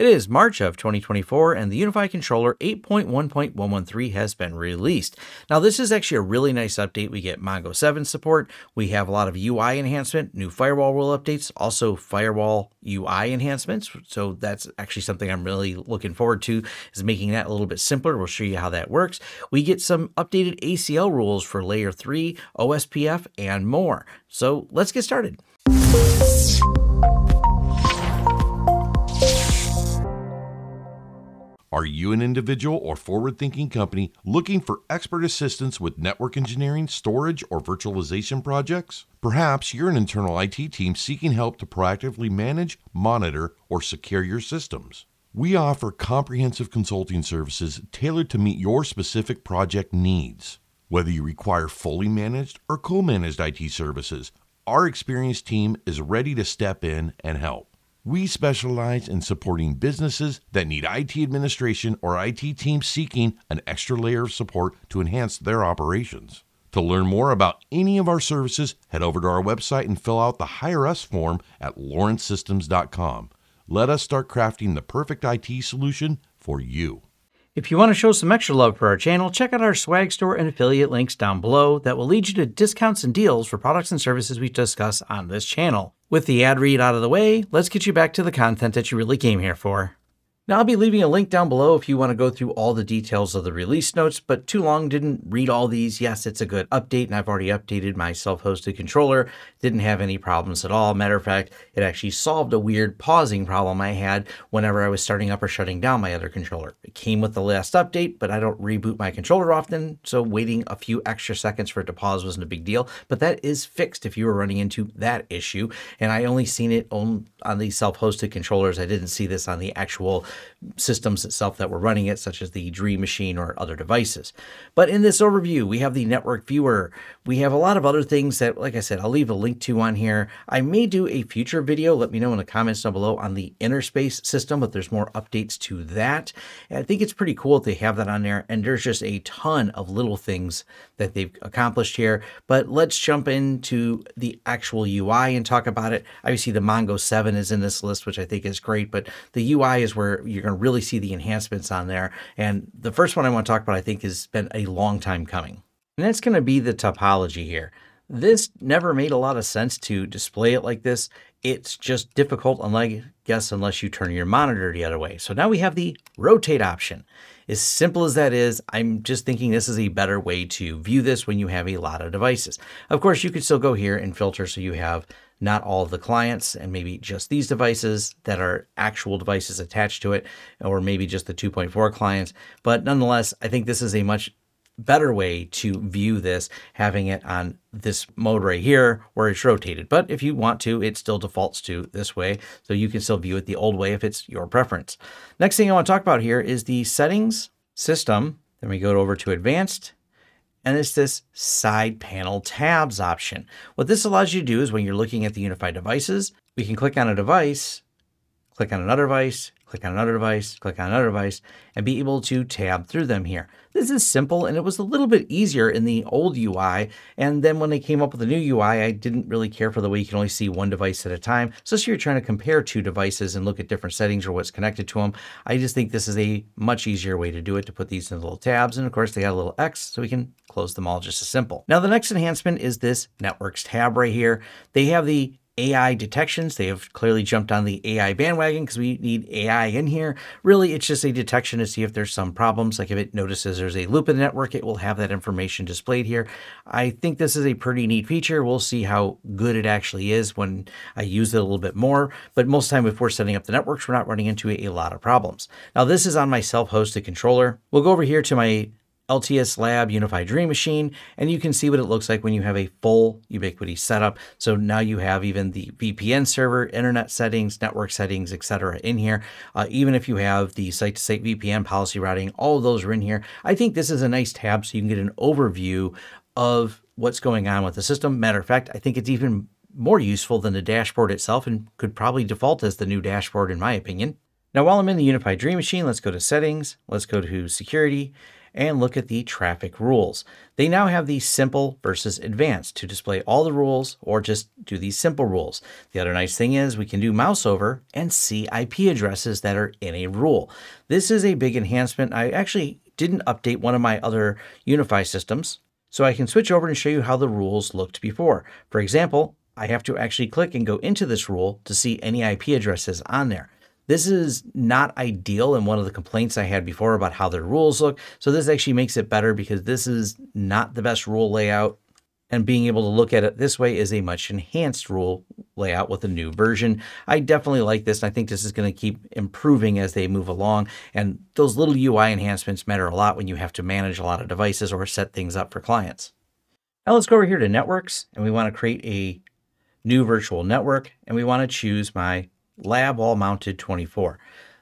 It is March of 2024, and the UniFi Controller 8.1.113 has been released. Now, this is actually a really nice update. We get Mongo 7 support. We have a lot of UI enhancement, new firewall rule updates, also firewall UI enhancements. So that's actually something I'm really looking forward to, is making that a little bit simpler. We'll show you how that works. We get some updated ACL rules for Layer 3, OSPF, and more. So let's get started. Are you an individual or forward-thinking company looking for expert assistance with network engineering, storage, or virtualization projects? Perhaps you're an internal IT team seeking help to proactively manage, monitor, or secure your systems. We offer comprehensive consulting services tailored to meet your specific project needs. Whether you require fully managed or co-managed IT services, our experienced team is ready to step in and help. We specialize in supporting businesses that need IT administration or IT teams seeking an extra layer of support to enhance their operations. To learn more about any of our services, head over to our website and fill out the Hire Us form at lawrencesystems.com. Let us start crafting the perfect IT solution for you. If you want to show some extra love for our channel, check out our swag store and affiliate links down below that will lead you to discounts and deals for products and services we discuss on this channel. With the ad read out of the way, let's get you back to the content that you really came here for. Now, I'll be leaving a link down below if you want to go through all the details of the release notes, but too long, didn't read all these. Yes, it's a good update, and I've already updated my self-hosted controller. Didn't have any problems at all. Matter of fact, it actually solved a weird pausing problem I had whenever I was starting up or shutting down my other controller. It came with the last update, but I don't reboot my controller often, so waiting a few extra seconds for it to pause wasn't a big deal, but that is fixed if you were running into that issue, and I only seen it on the self-hosted controllers. I didn't see this on the actual systems itself that were running it, such as the Dream Machine or other devices. But in this overview, we have the network viewer. We have a lot of other things that, like I said, I'll leave a link to on here. I may do a future video. Let me know in the comments down below on the Interspace system, but there's more updates to that. And I think it's pretty cool that they have that on there, and there's just a ton of little things that they've accomplished here. But let's jump into the actual UI and talk about it. Obviously, the Mongo 7 is in this list, which I think is great, but the UI is where you're going to really see the enhancements on there. And the first one I want to talk about, I think, has been a long time coming. And that's going to be the topology here. This never made a lot of sense to display it like this. It's just difficult, unless you turn your monitor the other way. So now we have the rotate option. As simple as that is, I'm just thinking this is a better way to view this when you have a lot of devices. Of course, you could still go here and filter so you have not all of the clients and maybe just these devices that are actual devices attached to it, or maybe just the 2.4 clients. But nonetheless, I think this is a much better way to view this, having it on this mode right here where it's rotated. But if you want to, it still defaults to this way, so you can still view it the old way if it's your preference. Next thing I want to talk about here is the settings, system. Then we go over to advanced, and it's this side panel tabs option. What this allows you to do is when you're looking at the UniFi devices, we can click on a device, click on another device, click on another device, click on another device, and be able to tab through them here. This is simple, and it was a little bit easier in the old UI. And then when they came up with the new UI, I didn't really care for the way you can only see one device at a time. So if you're trying to compare two devices and look at different settings or what's connected to them, I just think this is a much easier way to do it, to put these in little tabs. And of course, they had a little X, so we can close them all just as simple. Now, the next enhancement is this networks tab right here. They have the AI detections. They have clearly jumped on the AI bandwagon because we need AI in here. Really, it's just a detection to see if there's some problems. Like if it notices there's a loop in the network, it will have that information displayed here. I think this is a pretty neat feature. We'll see how good it actually is when I use it a little bit more. But most of the time, if we're setting up the networks, we're not running into a lot of problems. Now, this is on my self-hosted controller. We'll go over here to my LTS Lab UniFi Dream Machine, and you can see what it looks like when you have a full Ubiquiti setup. So now you have even the VPN server, internet settings, network settings, etc. in here. Even if you have the site-to-site VPN policy routing, all of those are in here. I think this is a nice tab so you can get an overview of what's going on with the system. Matter of fact, I think it's even more useful than the dashboard itself, and could probably default as the new dashboard in my opinion. Now, while I'm in the UniFi Dream Machine, let's go to settings, let's go to security, and look at the traffic rules. They now have the simple versus advanced to display all the rules or just do these simple rules. The other nice thing is we can do mouse over and see IP addresses that are in a rule. This is a big enhancement. I actually didn't update one of my other UniFi systems, so I can switch over and show you how the rules looked before. For example, I have to actually click and go into this rule to see any IP addresses on there. This is not ideal and one of the complaints I had before about how their rules look. So this actually makes it better because this is not the best rule layout, and being able to look at it this way is a much enhanced rule layout with a new version. I definitely like this, and I think this is going to keep improving as they move along. And those little UI enhancements matter a lot when you have to manage a lot of devices or set things up for clients. Now let's go over here to networks, and we want to create a new virtual network, and we want to choose my lab all mounted 24.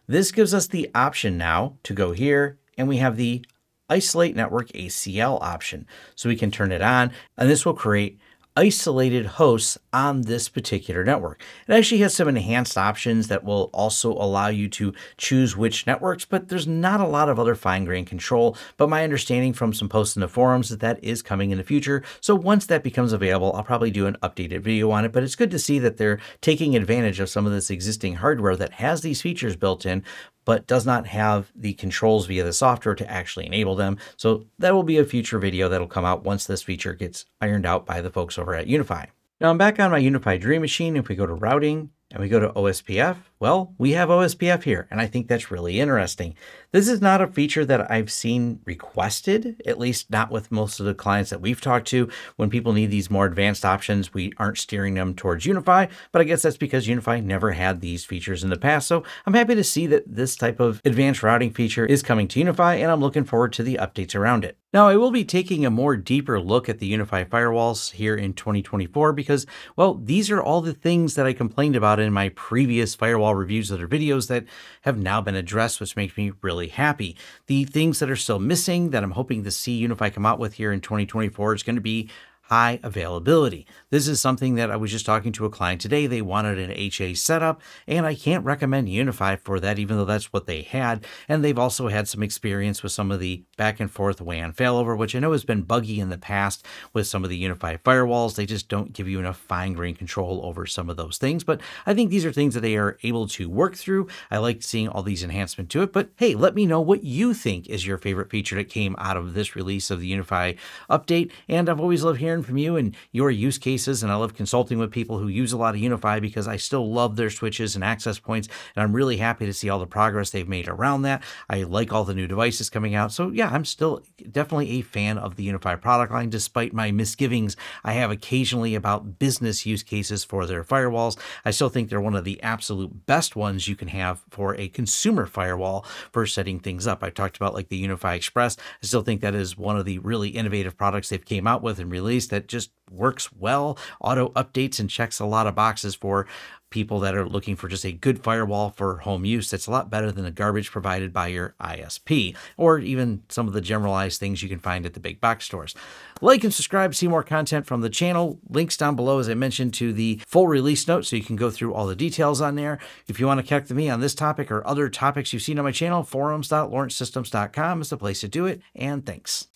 This gives us the option now to go here, and we have the isolate network ACL option. So we can turn it on, and this will create isolated hosts on this particular network. It actually has some enhanced options that will also allow you to choose which networks, but there's not a lot of other fine-grained control. But my understanding from some posts in the forums that that is coming in the future. So once that becomes available, I'll probably do an updated video on it, but it's good to see that they're taking advantage of some of this existing hardware that has these features built in, but does not have the controls via the software to actually enable them. So that will be a future video that'll come out once this feature gets ironed out by the folks over at UniFi. Now I'm back on my UniFi Dream Machine. If we go to routing and we go to OSPF, well, we have OSPF here, and I think that's really interesting. This is not a feature that I've seen requested, at least not with most of the clients that we've talked to. When people need these more advanced options, we aren't steering them towards UniFi, but I guess that's because UniFi never had these features in the past. So I'm happy to see that this type of advanced routing feature is coming to UniFi, and I'm looking forward to the updates around it. Now I will be taking a more deeper look at the UniFi firewalls here in 2024 because, well, these are all the things that I complained about in my previous firewall reviews of their videos that have now been addressed, which makes me really happy. The things that are still missing that I'm hoping to see UniFi come out with here in 2024 is going to be high availability. This is something that I was just talking to a client today. They wanted an HA setup, and I can't recommend UniFi for that, even though that's what they had. And they've also had some experience with some of the back and forth WAN failover, which I know has been buggy in the past with some of the UniFi firewalls. They just don't give you enough fine-grained control over some of those things. But I think these are things that they are able to work through. I like seeing all these enhancements to it. But hey, let me know what you think is your favorite feature that came out of this release of the UniFi update. And I've always loved hearing from you and your use cases, and I love consulting with people who use a lot of UniFi because I still love their switches and access points, and I'm really happy to see all the progress they've made around that. I like all the new devices coming out, so yeah, I'm still definitely a fan of the UniFi product line, despite my misgivings I have occasionally about business use cases for their firewalls. I still think they're one of the absolute best ones you can have for a consumer firewall for setting things up. I've talked about like the UniFi Express. I still think that is one of the really innovative products they've came out with and released that just works well, auto updates, and checks a lot of boxes for people that are looking for just a good firewall for home use. That's a lot better than the garbage provided by your ISP or even some of the generalized things you can find at the big box stores. Like and subscribe to see more content from the channel. Links down below, as I mentioned, to the full release notes so you can go through all the details on there. If you want to connect with me on this topic or other topics you've seen on my channel, forums.lawrencesystems.com is the place to do it. And thanks.